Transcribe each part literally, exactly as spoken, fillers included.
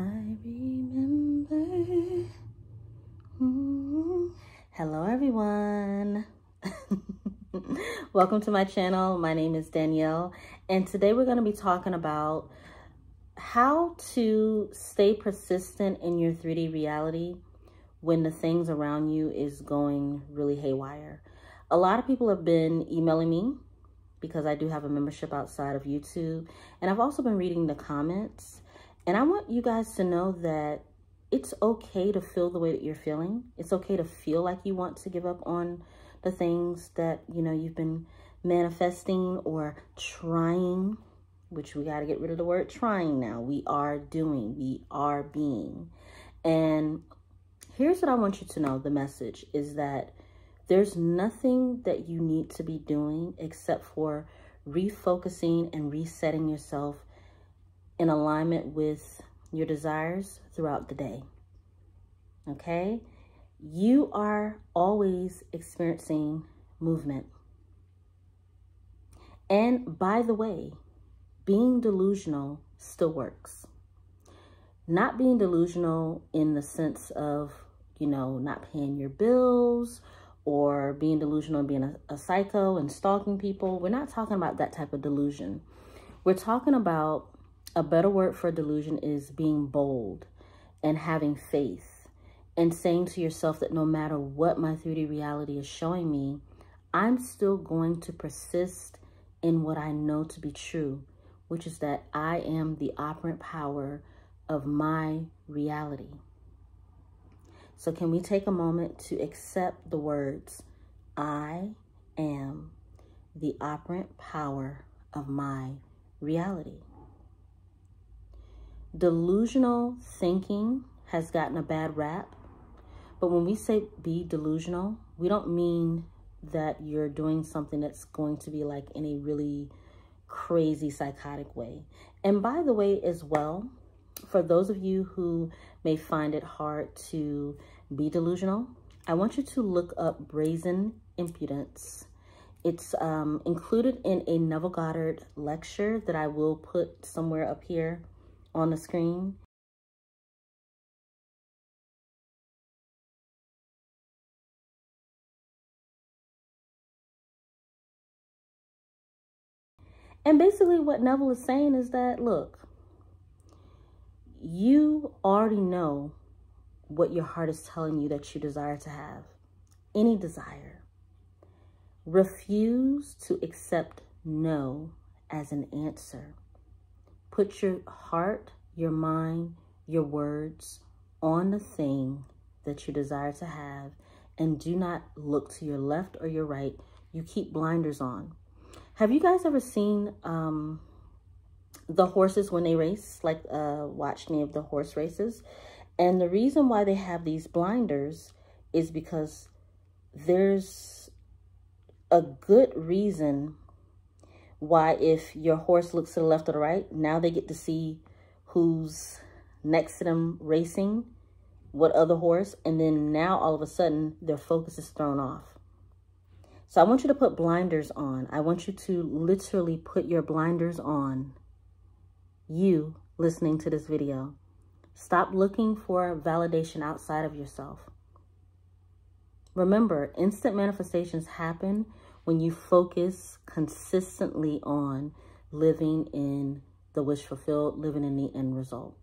I remember. Ooh. Hello, everyone. Welcome to my channel. My name is Danielle, and today we're going to be talking about how to stay persistent in your three D reality when the things around you is going really haywire. A lot of people have been emailing me because I do have a membership outside of YouTube, and I've also been reading the comments, and I want you guys to know that it's okay to feel the way that you're feeling. It's okay to feel like you want to give up on the things that, you know, you've been manifesting or trying, which we got to get rid of the word trying now. We are doing, we are being. And here's what I want you to know. The message is that there's nothing that you need to be doing except for refocusing and resetting yourself in alignment with your desires throughout the day. Okay? You are always experiencing movement. And by the way, being delusional still works. Not being delusional in the sense of, you know, not paying your bills or being delusional and being a, a psycho and stalking people. We're not talking about that type of delusion. We're talking about, a better word for delusion is being bold and having faith and saying to yourself that no matter what my three D reality is showing me, I'm still going to persist in what I know to be true, which is that I am the operant power of my reality. So can we take a moment to accept the words, I am the operant power of my reality? Delusional thinking has gotten a bad rap, but when we say be delusional, we don't mean that you're doing something that's going to be like in a really crazy psychotic way. And by the way, as well, for those of you who may find it hard to be delusional, I want you to look up brazen impudence. It's um, included in a Neville Goddard lecture that I will put somewhere up here on the screen. And basically what Neville is saying is that, look, you already know what your heart is telling you that you desire to have, any desire. Refuse to accept no as an answer. Put your heart, your mind, your words on the thing that you desire to have, and do not look to your left or your right. You keep blinders on. Have you guys ever seen um, the horses when they race, like uh, watch any of the horse races? And the reason why they have these blinders is because there's a good reason why, if your horse looks to the left or the right, now they get to see who's next to them racing, what other horse, and then now all of a sudden their focus is thrown off. So I want you to put blinders on. I want you to literally put your blinders on. You listening to this video, stop looking for validation outside of yourself. Remember, instant manifestations happen when you focus consistently on living in the wish fulfilled, living in the end result.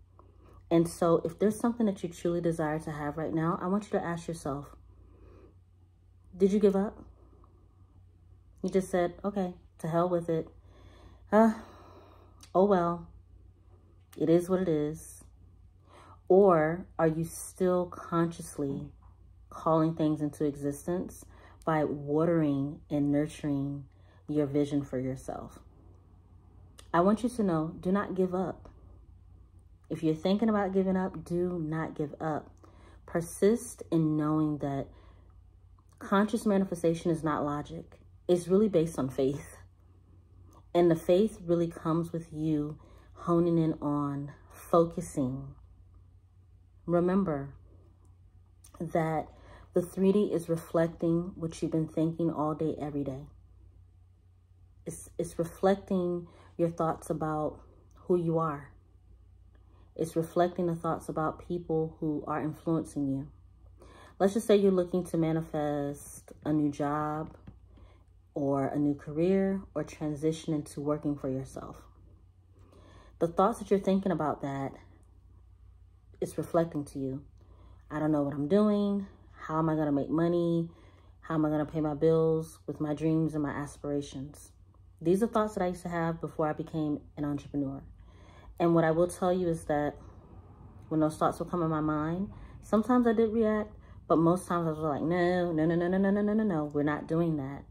And so if there's something that you truly desire to have right now, I want you to ask yourself, did you give up? You just said, okay, to hell with it. Uh, oh, well, it is what it is. Or are you still consciously calling things into existence by watering and nurturing your vision for yourself? I want you to know, do not give up. If you're thinking about giving up, do not give up. Persist in knowing that conscious manifestation is not logic. It's really based on faith. And the faith really comes with you honing in on focusing. Remember that the three D is reflecting what you've been thinking all day, every day. It's, it's reflecting your thoughts about who you are. It's reflecting the thoughts about people who are influencing you. Let's just say you're looking to manifest a new job or a new career or transition into working for yourself. The thoughts that you're thinking about that, it's reflecting to you. I don't know what I'm doing. How am I going to make money? How am I going to pay my bills with my dreams and my aspirations? These are thoughts that I used to have before I became an entrepreneur. And what I will tell you is that when those thoughts would come in my mind, sometimes I did react, but most times I was like, no, no, no, no, no, no, no, no, no, no. We're not doing that.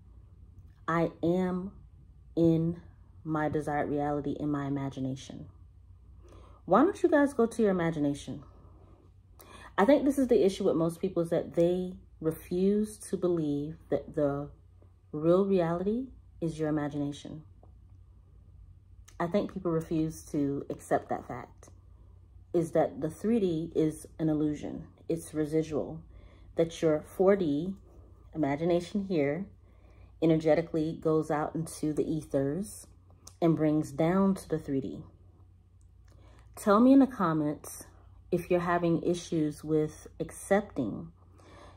I am in my desired reality, in my imagination. Why don't you guys go to your imagination? I think this is the issue with most people, is that they refuse to believe that the real reality is your imagination. I think people refuse to accept that fact, is that the three D is an illusion. It's residual. That your four D imagination here energetically goes out into the ethers and brings down to the three D. Tell me in the comments if you're having issues with accepting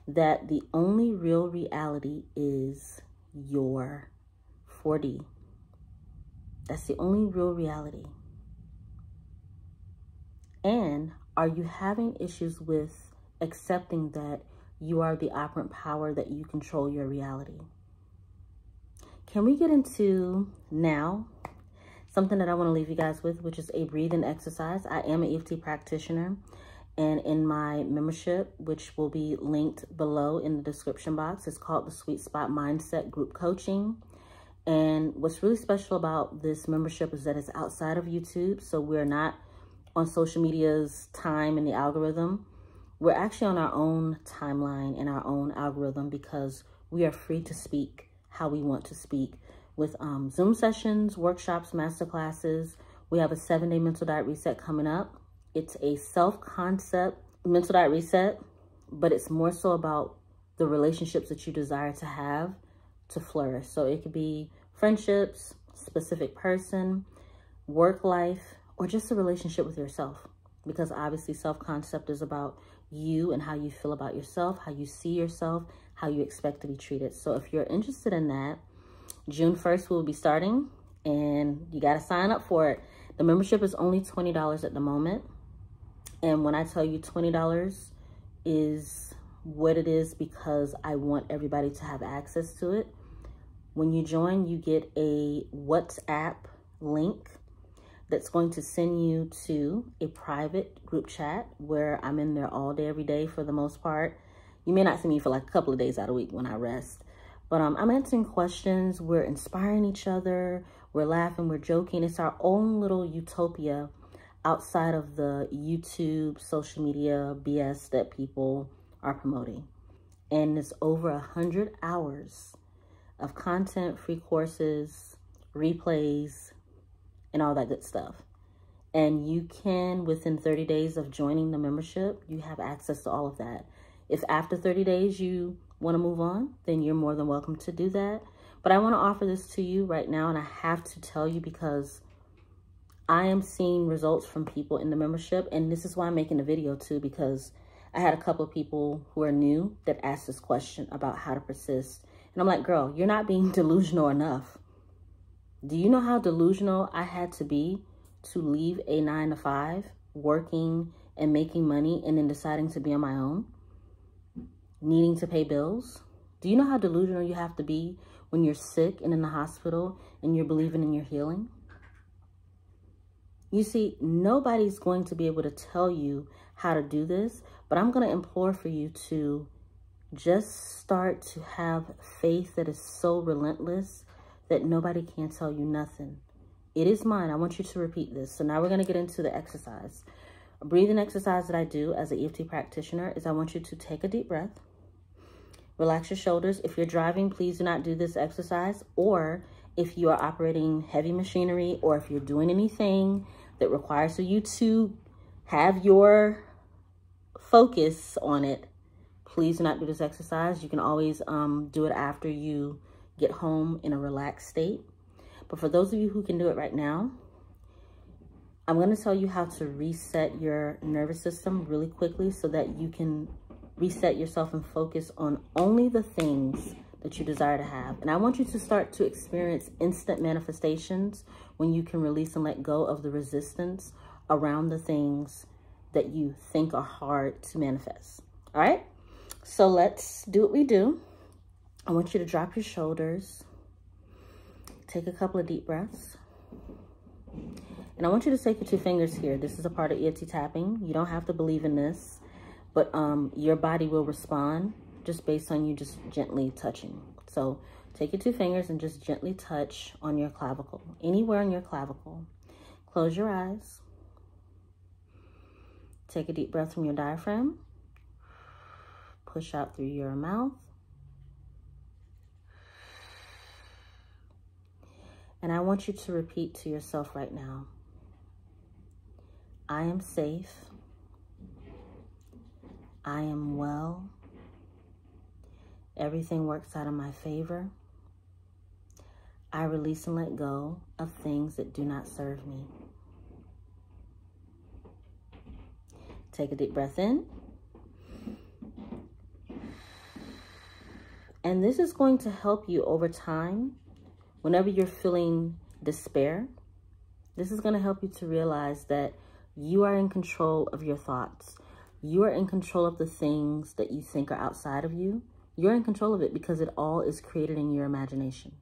that the only real reality is your four D. That's the only real reality. And are you having issues with accepting that you are the operant power, that you control your reality? Can we get into now something that I want to leave you guys with, which is a breathing exercise. I am an E F T practitioner, and in my membership, which will be linked below in the description box, it's called the Sweet Spot Mindset Group Coaching. And what's really special about this membership is that it's outside of YouTube, so we're not on social media's time and the algorithm. We're actually on our own timeline and our own algorithm, because we are free to speak how we want to speak with um, Zoom sessions, workshops, masterclasses. We have a seven-day mental diet reset coming up. It's a self-concept mental diet reset, but it's more so about the relationships that you desire to have to flourish. So it could be friendships, specific person, work life, or just a relationship with yourself. Because obviously self-concept is about you and how you feel about yourself, how you see yourself, how you expect to be treated. So if you're interested in that, June first, we'll be starting, and you got to sign up for it. The membership is only twenty dollars at the moment. And when I tell you twenty dollars is what it is, because I want everybody to have access to it. When you join, you get a WhatsApp link that's going to send you to a private group chat where I'm in there all day, every day for the most part. You may not see me for like a couple of days out of the week when I rest. But um, I'm answering questions, we're inspiring each other, we're laughing, we're joking. It's our own little utopia outside of the YouTube, social media, B S that people are promoting. And it's over one hundred hours of content, free courses, replays, and all that good stuff. And you can, within thirty days of joining the membership, you have access to all of that. If after thirty days you want to move on, then you're more than welcome to do that. But I want to offer this to you right now, and I have to tell you, because I am seeing results from people in the membership, and this is why I'm making a video too, because I had a couple of people who are new that asked this question about how to persist. And I'm like, girl, you're not being delusional enough. Do you know how delusional I had to be to leave a nine to five working and making money and then deciding to be on my own? Needing to pay bills? Do you know how delusional you have to be when you're sick and in the hospital and you're believing in your healing? You see, nobody's going to be able to tell you how to do this, but I'm going to implore for you to just start to have faith that is so relentless that nobody can tell you nothing. It is mine. I want you to repeat this. So now we're going to get into the exercise. A breathing exercise that I do as an E F T practitioner is I want you to take a deep breath. Relax your shoulders. If you're driving, please do not do this exercise. Or if you are operating heavy machinery, or if you're doing anything that requires you to have your focus on it, please do not do this exercise. You can always um, do it after you get home in a relaxed state. But for those of you who can do it right now, I'm going to tell you how to reset your nervous system really quickly so that you can reset yourself and focus on only the things that you desire to have. And I want you to start to experience instant manifestations when you can release and let go of the resistance around the things that you think are hard to manifest. All right, so let's do what we do. I want you to drop your shoulders, take a couple of deep breaths. And I want you to take your two fingers here. This is a part of E F T tapping. You don't have to believe in this, but um, your body will respond just based on you just gently touching. So take your two fingers and just gently touch on your clavicle, anywhere on your clavicle. Close your eyes. Take a deep breath from your diaphragm. Push out through your mouth. And I want you to repeat to yourself right now, I am safe, I am well, everything works out in my favor, I release and let go of things that do not serve me. Take a deep breath in. And this is going to help you over time. Whenever you're feeling despair, this is going to help you to realize that you are in control of your thoughts. You are in control of the things that you think are outside of you. You're in control of it because it all is created in your imagination.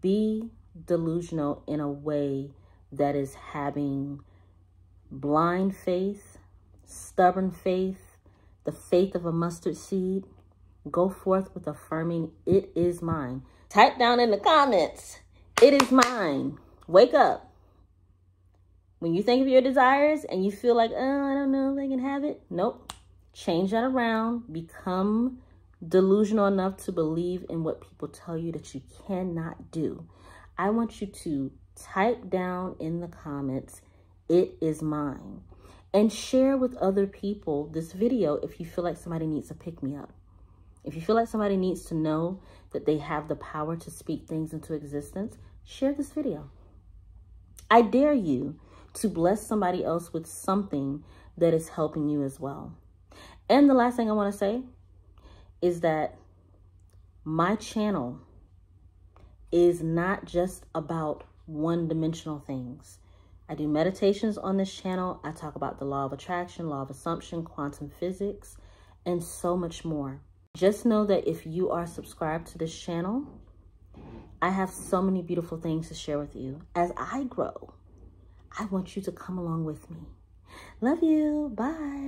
Be delusional in a way that is having blind faith, stubborn faith, the faith of a mustard seed. Go forth with affirming, it is mine. Type down in the comments, it is mine. Wake up. When you think of your desires and you feel like, oh, I don't know if I can have it. Nope. Change that around. Become delusional enough to believe in what people tell you that you cannot do. I want you to type down in the comments, it is mine. And share with other people this video if you feel like somebody needs a pick-me-up. If you feel like somebody needs to know that they have the power to speak things into existence, share this video. I dare you to bless somebody else with something that is helping you as well. And the last thing I want to say is that my channel is not just about one-dimensional things. I do meditations on this channel. I talk about the law of attraction, law of assumption, quantum physics, and so much more. Just know that if you are subscribed to this channel, I have so many beautiful things to share with you. As I grow, I want you to come along with me. Love you. Bye.